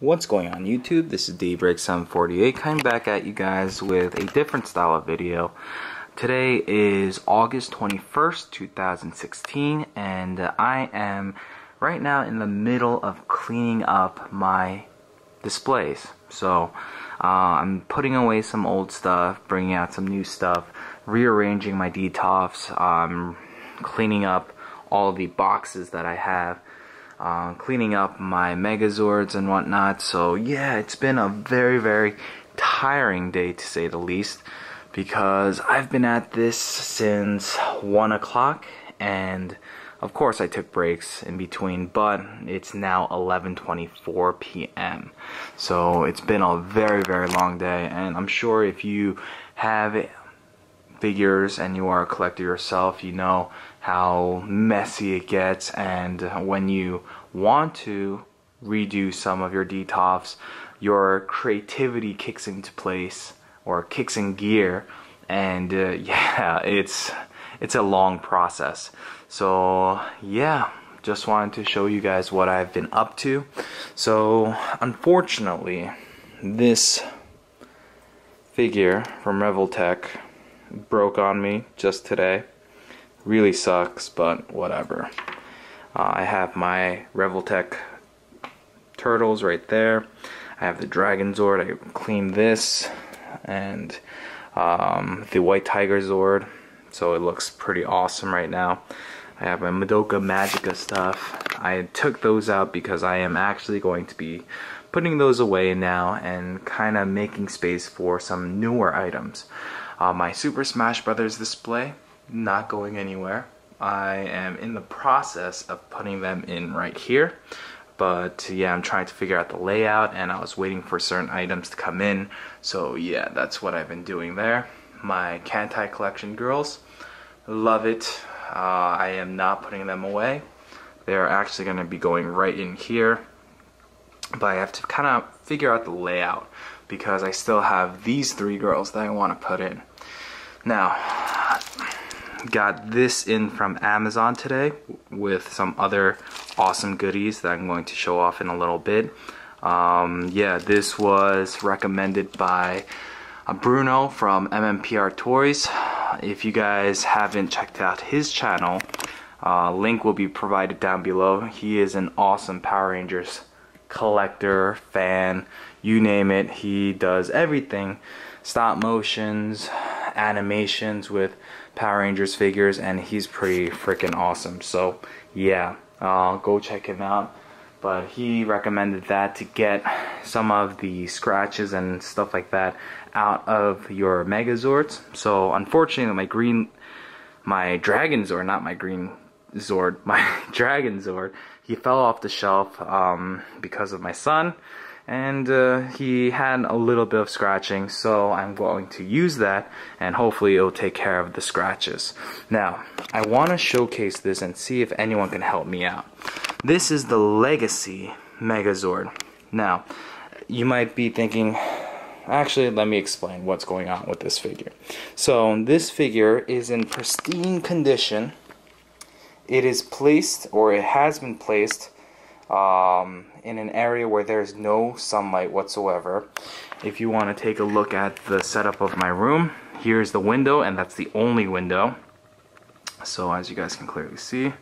What's going on YouTube? This is Daybreak748 coming back at you guys with a different style of video. Today is August 21st, 2016 and I am right now in the middle of cleaning up my displays. So I'm putting away some old stuff, bringing out some new stuff, rearranging my DTOFs, cleaning up all the boxes that I have. Cleaning up my Megazords and whatnot, so yeah, it's been a very, very tiring day to say the least, because I've been at this since 1 o'clock, and of course I took breaks in between, but it's now 11:24 p.m. so it's been a very, very long day. And I'm sure if you have figures and you are a collector yourself, you know how messy it gets, and when you want to redo some of your DTOFs, your creativity kicks into place, or kicks in gear, and yeah, it's a long process. So yeah, just wanted to show you guys what I've been up to. So unfortunately, this figure from Revoltech broke on me just today. Really sucks, but whatever. I have my Revoltech turtles right there. I have the Dragonzord. I cleaned this, and the White Tiger Zord, so it looks pretty awesome right now. I have my Madoka Magica stuff. I took those out because I am actually going to be putting those away now and kind of making space for some newer items. My Super Smash Brothers display, not going anywhere. I am in the process of putting them in right here. But yeah, I'm trying to figure out the layout, and I was waiting for certain items to come in. So yeah, that's what I've been doing there. My Kantai collection girls, love it. I am not putting them away. They're actually going to be going right in here. But I have to kind of figure out the layout, because I still have these three girls that I want to put in. Now, got this in from Amazon today with some other awesome goodies that I'm going to show off in a little bit. Yeah, this was recommended by Bruno from MMPR Toys. If you guys haven't checked out his channel, link will be provided down below. He is an awesome Power Rangers collector, fan, you name it. He does everything, stop motions, animations with Power Rangers figures, and he's pretty freaking awesome. So yeah, go check him out. But he recommended that to get some of the scratches and stuff like that out of your Megazords. So unfortunately, my Dragonzord, he fell off the shelf because of my son, and he had a little bit of scratching, so I'm going to use that, and hopefully it'll take care of the scratches. Now, I want to showcase this and see if anyone can help me out. This is the Legacy Megazord. Now, you might be thinking, actually, let me explain what's going on with this figure. So, this figure is in pristine condition. It is placed, or it has been placed, in an area where there's no sunlight whatsoever. If you want to take a look at the setup of my room, here's the window, and that's the only window. So as you guys can clearly see,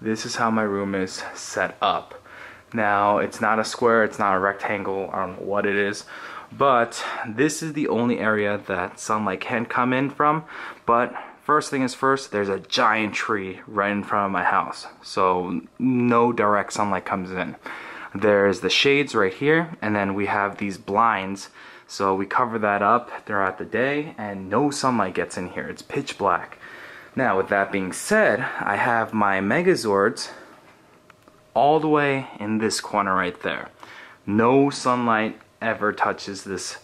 this is how my room is set up. Now, it's not a square, it's not a rectangle, I don't know what it is, but this is the only area that sunlight can come in from. But first thing is first, there's a giant tree right in front of my house, so no direct sunlight comes in. There's the shades right here, and then we have these blinds, so we cover that up throughout the day, and no sunlight gets in here. It's pitch black. Now, with that being said, I have my Megazords all the way in this corner right there. No sunlight ever touches this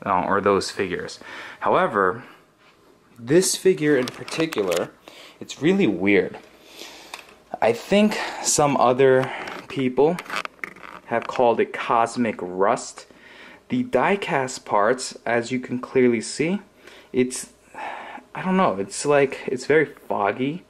or those figures. However, this figure in particular, it's really weird. I think some other people have called it cosmic rust. The die-cast parts, as you can clearly see, it's, I don't know, it's like, it's very foggy,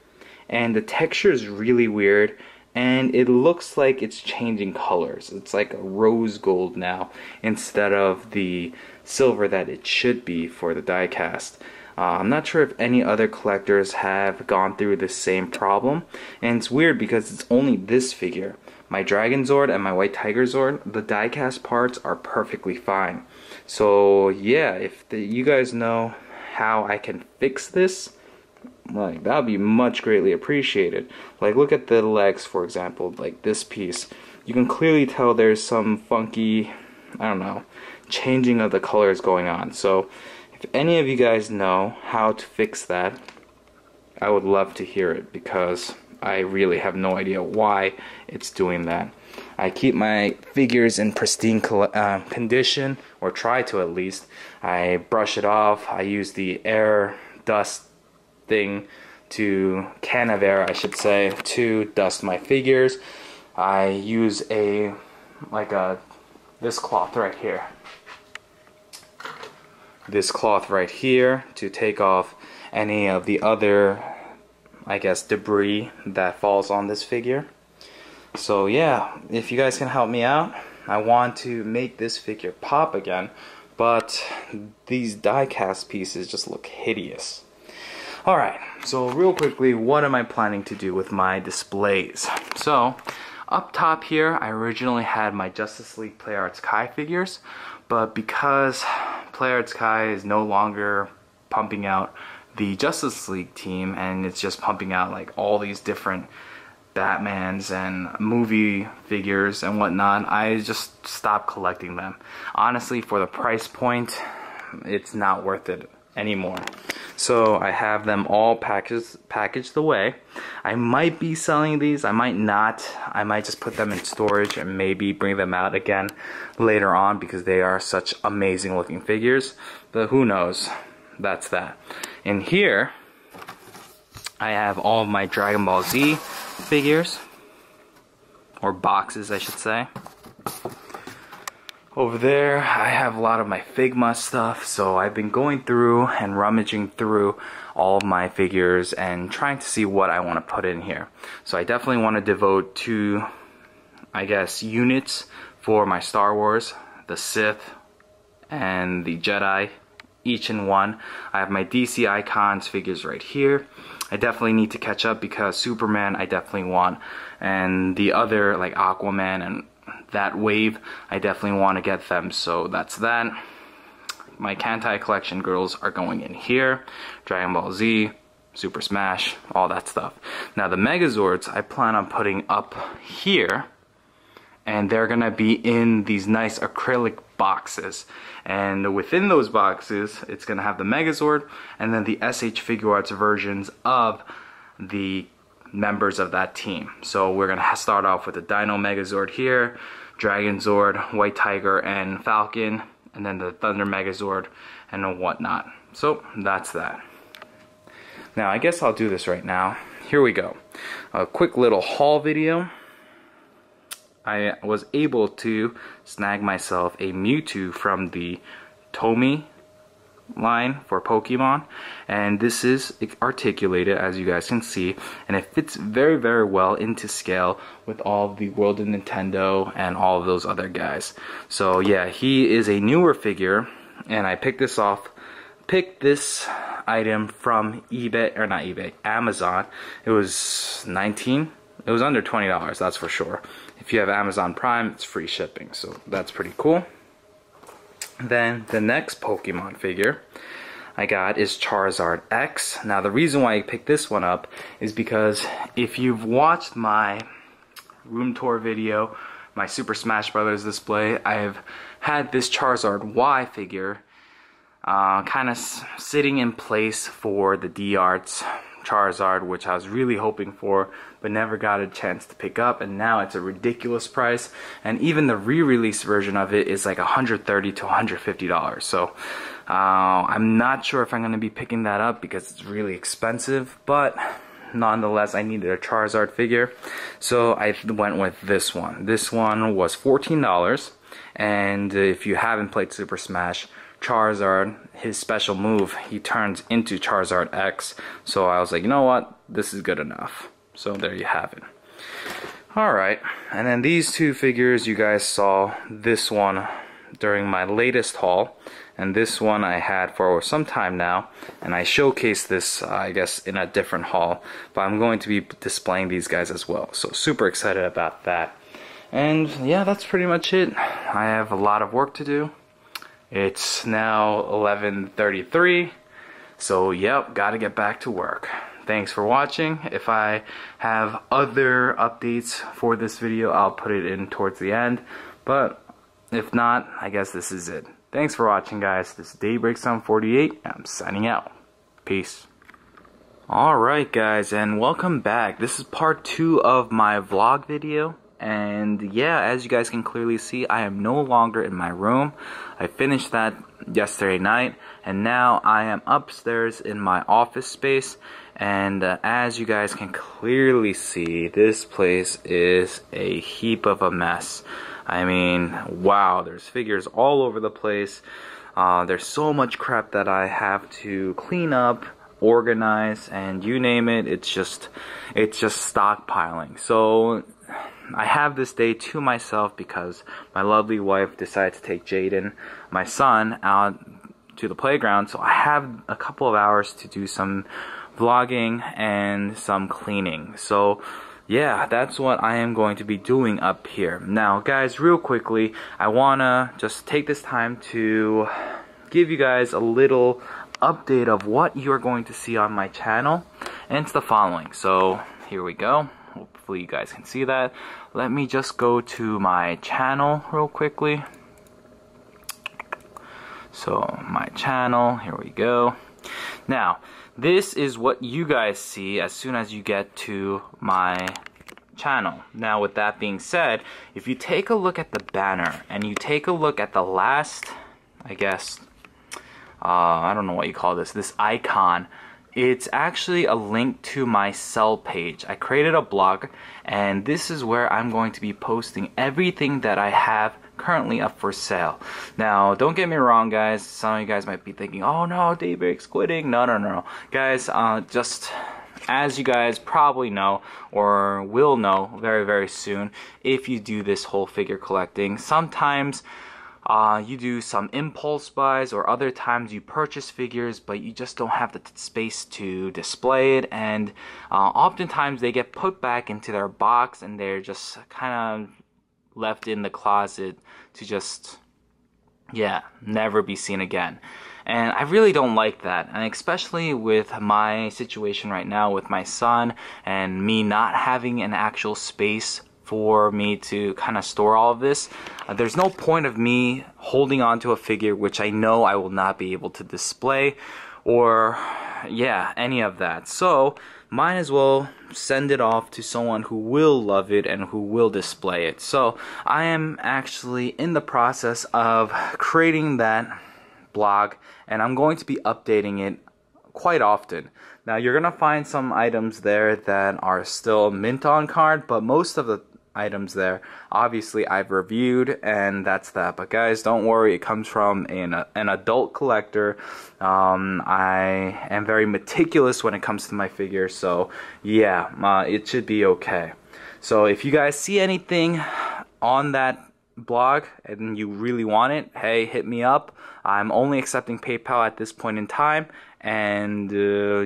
and the texture is really weird, and it looks like it's changing colors. It's like a rose gold now instead of the silver that it should be for the die cast. I'm not sure if any other collectors have gone through the same problem, and it's weird because it's only this figure. My Dragonzord and my White Tiger Zord, the die-cast parts are perfectly fine. So yeah, if you guys know how I can fix this, like, that would be much greatly appreciated. Like, look at the legs, for example, like this piece. You can clearly tell there's some funky, I don't know, changing of the colors going on. So if any of you guys know how to fix that, I would love to hear it, because I really have no idea why it's doing that. I keep my figures in pristine condition, or try to at least. I brush it off, I use the air dust thing to, can of air I should say, to dust my figures. I use a, like a, this cloth right here. This cloth right here to take off any of the other, I guess, debris that falls on this figure. So yeah, if you guys can help me out, I want to make this figure pop again, but these die-cast pieces just look hideous. Alright, so real quickly, what am I planning to do with my displays? So, up top here, I originally had my Justice League Play Arts Kai figures, but because Play Arts Kai is no longer pumping out the Justice League team, and it's just pumping out like all these different Batmans and movie figures and whatnot, I just stopped collecting them. Honestly, for the price point, it's not worth it anymore. So I have them all packaged away. I might be selling these, I might not. I might just put them in storage and maybe bring them out again later on, because they are such amazing looking figures, but who knows. That's that. In here, I have all of my Dragon Ball Z figures, or boxes I should say. Over there, I have a lot of my Figma stuff, so I've been going through and rummaging through all of my figures and trying to see what I want to put in here. So I definitely want to devote 2, I guess, units for my Star Wars, the Sith, and the Jedi. Each in one. I have my DC icons figures right here. I definitely need to catch up, because Superman I definitely want, and the other, like Aquaman and that wave, I definitely want to get them, so that's that. My Kantai collection girls are going in here. Dragon Ball Z, Super Smash, all that stuff. Now the Megazords I plan on putting up here, and they're gonna be in these nice acrylic boxes, and within those boxes it's gonna have the Megazord and then the SH Figure Arts versions of the members of that team. So we're gonna start off with the Dino Megazord here, Dragonzord, White Tiger and Falcon, and then the Thunder Megazord and whatnot. So that's that. Now I guess I'll do this right now. Here we go. A quick little haul video. I was able to snag myself a Mewtwo from the Tomy line for Pokemon, and this is articulated, as you guys can see, and it fits very, very well into scale with all of the World of Nintendo and all of those other guys. So yeah, he is a newer figure, and I picked this item from eBay, or not eBay, Amazon. It was it was under $20, that's for sure. If you have Amazon Prime, it's free shipping, so that's pretty cool. Then the next Pokemon figure I got is Charizard X. Now the reason why I picked this one up is because if you've watched my room tour video, my Super Smash Brothers display, I've had this Charizard Y figure kind of sitting in place for the D Arts Charizard, which I was really hoping for but never got a chance to pick up, and now it's a ridiculous price, and even the re-release version of it is like $130 to $150. So I'm not sure if I'm going to be picking that up because it's really expensive, but nonetheless I needed a Charizard figure, so I went with this one. This one was $14, and if you haven't played Super Smash, Charizard, his special move, he turns into Charizard X. So I was like, you know what, this is good enough. So there you have it. Alright, and then these two figures, you guys saw this one during my latest haul, and this one I had for some time now, and I showcased this, I guess, in a different haul, but I'm going to be displaying these guys as well, so super excited about that. And yeah, that's pretty much it. I have a lot of work to do. It's now 11:33, so yep, gotta get back to work. Thanks for watching. If I have other updates for this video, I'll put it in towards the end. But if not, I guess this is it. Thanks for watching, guys. This is Daybreak748. I'm signing out. Peace. Alright, guys, and welcome back. This is part 2 of my vlog video. And yeah, as you guys can clearly see, I am no longer in my room. I finished that yesterday night, and now I am upstairs in my office space. And as you guys can clearly see, this place is a heap of a mess. I mean, wow, there's figures all over the place. There's so much crap that I have to clean up, organize, and you name it. It's just stockpiling. So I have this day to myself because my lovely wife decided to take Jaden, my son, out to the playground. So I have a couple of hours to do some vlogging and some cleaning. So yeah, that's what I am going to be doing up here. Now guys, real quickly, I wanna just take this time to give you guys a little update of what you're going to see on my channel, and it's the following. So here we go. Hopefully you guys can see that. Let me just go to my channel real quickly. So my channel, here we go. Now this is what you guys see as soon as you get to my channel. Now with that being said, if you take a look at the banner and you take a look at the last, I guess, I don't know what you call this icon, it's actually a link to my sell page. I created a blog, and this is where I'm going to be posting everything that I have currently up for sale. Now don't get me wrong, guys, some of you guys might be thinking, oh no, Daybreak's quitting. No guys, just as you guys probably know or will know very soon, if you do this whole figure collecting, sometimes you do some impulse buys, or other times you purchase figures but you just don't have the space to display it, and oftentimes they get put back into their box and they're just kind of left in the closet to just, yeah, never be seen again. And I really don't like that, and especially with my situation right now with my son and me not having an actual space for me to kind of store all of this. There's no point of me holding on to a figure which I know I will not be able to display, or yeah, any of that. So might as well send it off to someone who will love it and who will display it. So I am actually in the process of creating that blog, and I'm going to be updating it quite often. Now you're gonna find some items there that are still mint on card, but most of the items there obviously I've reviewed, and that's that. But guys, don't worry, it comes from an adult collector. I am very meticulous when it comes to my figures, so yeah, it should be okay. So if you guys see anything on that blog and you really want it, hey, hit me up. I'm only accepting PayPal at this point in time, and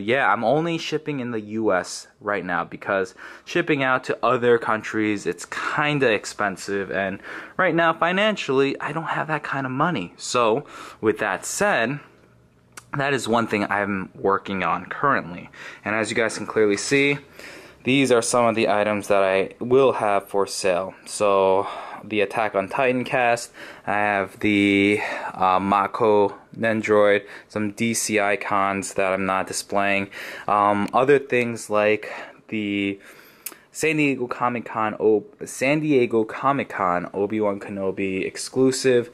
yeah, I'm only shipping in the US right now because shipping out to other countries, it's kinda expensive, and right now financially I don't have that kind of money. So with that said, that is one thing I'm working on currently. And as you guys can clearly see, these are some of the items that I will have for sale. So the Attack on Titan cast, I have the Mako Nendoroid, some DC icons that I'm not displaying, other things like the San Diego Comic-Con Obi-Wan Kenobi exclusive.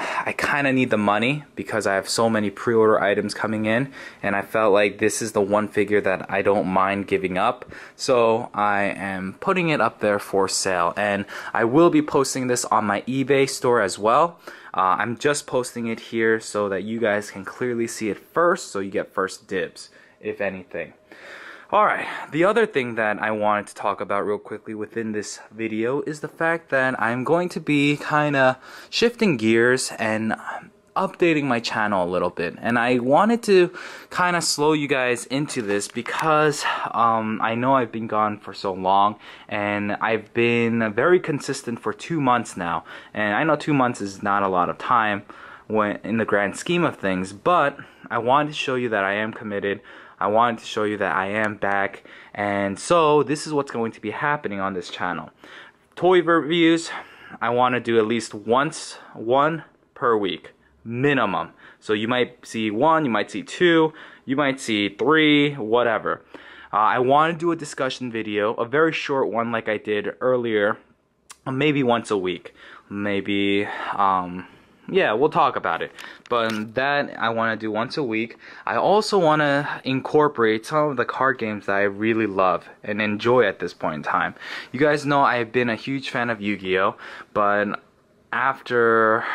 I kind of need the money because I have so many pre-order items coming in, and I felt like this is the one figure that I don't mind giving up, so I am putting it up there for sale. And I will be posting this on my eBay store as well. I'm just posting it here so that you guys can clearly see it first, so you get first dibs, if anything. Alright, the other thing that I wanted to talk about real quickly within this video is the fact that I'm going to be kinda shifting gears and updating my channel a little bit, and I wanted to kind of slow you guys into this because I know I've been gone for so long, and I've been very consistent for 2 months now, and I know 2 months is not a lot of time when in the grand scheme of things, but I wanted to show you that I am committed. I wanted to show you that I am back, and so this is what's going to be happening on this channel. Toy reviews, I want to do at least one per week minimum. So you might see one, you might see two, you might see three, whatever. I want to do a discussion video, a very short one like I did earlier, maybe once a week. Maybe, yeah, we'll talk about it. But that I want to do once a week. I also want to incorporate some of the card games that I really love and enjoy at this point in time. You guys know I've been a huge fan of Yu-Gi-Oh, but after,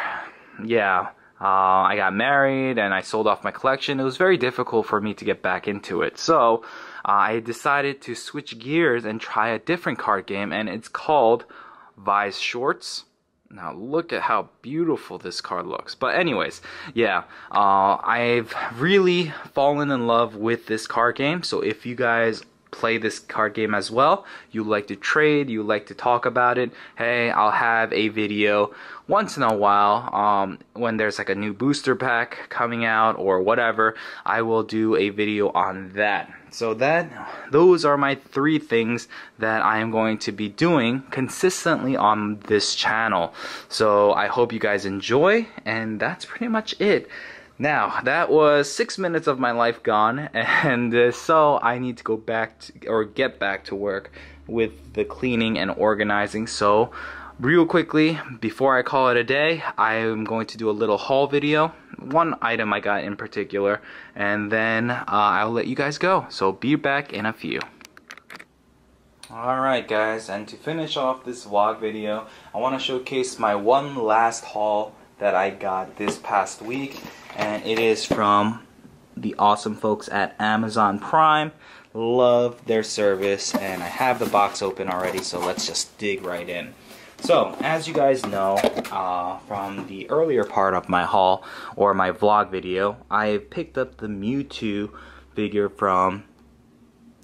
yeah, I got married and I sold off my collection. It was very difficult for me to get back into it. So I decided to switch gears and try a different card game, and it's called Vi's Shorts. Now look at how beautiful this card looks. But anyways, yeah, I've really fallen in love with this card game. So if you guys play this card game as well, you like to trade, you like to talk about it, hey, I'll have a video once in a while when there's like a new booster pack coming out or whatever, I will do a video on that. So those are my three things that I am going to be doing consistently on this channel. So I hope you guys enjoy, and that's pretty much it. Now, that was 6 minutes of my life gone, and so I need to go back to, or get back to work with the cleaning and organizing. So real quickly, before I call it a day, I am going to do a little haul video, one item I got in particular, and then I'll let you guys go. So be back in a few. Alright guys, and to finish off this vlog video, I want to showcase my one last haul that I got this past week, and it is from the awesome folks at Amazon Prime. Love their service, and I have the box open already, so let's just dig right in. So as you guys know from the earlier part of my haul or my vlog video, I picked up the Mewtwo figure from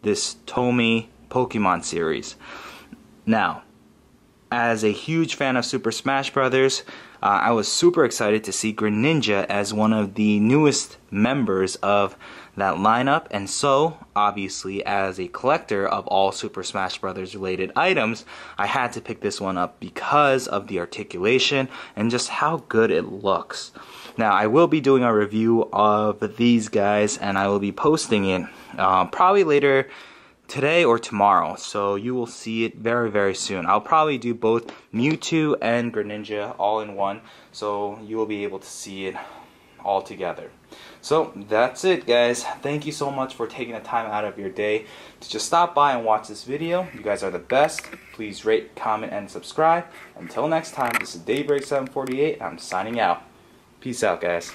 this Tomy Pokemon series. Now, as a huge fan of Super Smash Brothers, I was super excited to see Greninja as one of the newest members of that lineup, and so obviously as a collector of all Super Smash Brothers related items, I had to pick this one up because of the articulation and just how good it looks. Now, I will be doing a review of these guys, and I will be posting it probably later today or tomorrow, so you will see it very soon. I'll probably do both Mewtwo and Greninja all in one, so you will be able to see it all together. So that's it guys, thank you so much for taking the time out of your day to just stop by and watch this video. You guys are the best. Please rate, comment, and subscribe. Until next time, this is Daybreak748, I'm signing out. Peace out guys.